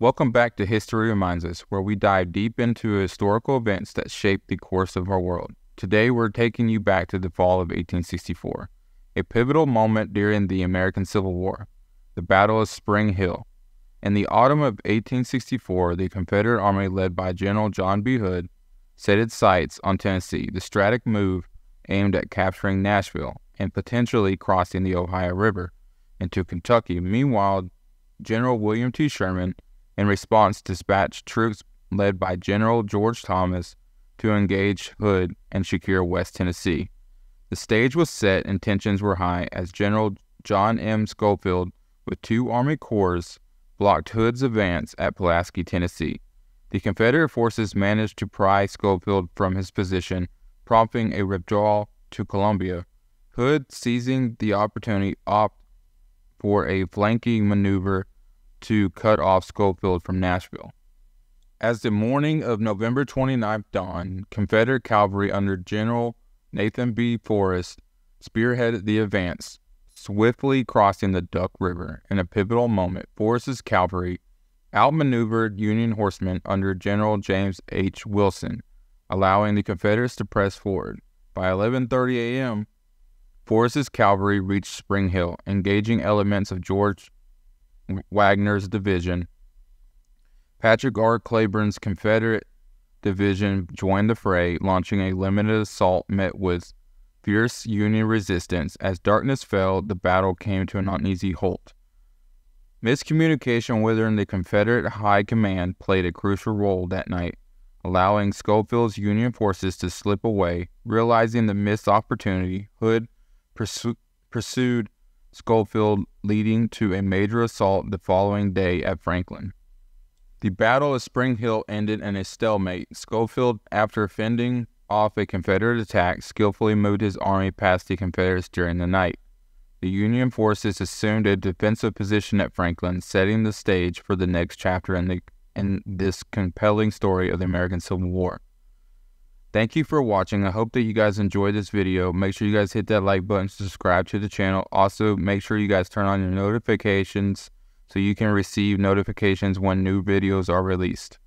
Welcome back to History Reminds Us, where we dive deep into historical events that shaped the course of our world. Today, we're taking you back to the fall of 1864, a pivotal moment during the American Civil War, the Battle of Spring Hill. In the autumn of 1864, the Confederate Army led by General John B. Hood set its sights on Tennessee, the strategic move aimed at capturing Nashville and potentially crossing the Ohio River into Kentucky. Meanwhile, General William T. Sherman, in response, dispatched troops led by General George Thomas to engage Hood and secure West Tennessee. The stage was set and tensions were high as General John M. Schofield, with two Army Corps, blocked Hood's advance at Pulaski, Tennessee. The Confederate forces managed to pry Schofield from his position, prompting a withdrawal to Columbia. Hood, seizing the opportunity, opted for a flanking maneuver to cut off Schofield from Nashville. As the morning of November 29th dawned, Confederate cavalry under General Nathan B. Forrest spearheaded the advance, swiftly crossing the Duck River. In a pivotal moment, Forrest's cavalry outmaneuvered Union horsemen under General James H. Wilson, allowing the Confederates to press forward. By 11:30 a.m., Forrest's cavalry reached Spring Hill, engaging elements of George Wagner's division. Patrick R. Claiborne's Confederate division joined the fray, launching a limited assault met with fierce Union resistance. As darkness fell, the battle came to an uneasy halt. Miscommunication within the Confederate high command played a crucial role that night, allowing Schofield's Union forces to slip away. Realizing the missed opportunity, Hood pursued Schofield, leading to a major assault the following day at Franklin. The Battle of Spring Hill ended in a stalemate. Schofield, after fending off a Confederate attack, skillfully moved his army past the Confederates during the night. The Union forces assumed a defensive position at Franklin, setting the stage for the next chapter in this compelling story of the American Civil War. Thank you for watching. I hope that you guys enjoyed this video. Make sure you guys hit that like button, subscribe to the channel. Also, make sure you guys turn on your notifications so you can receive notifications when new videos are released.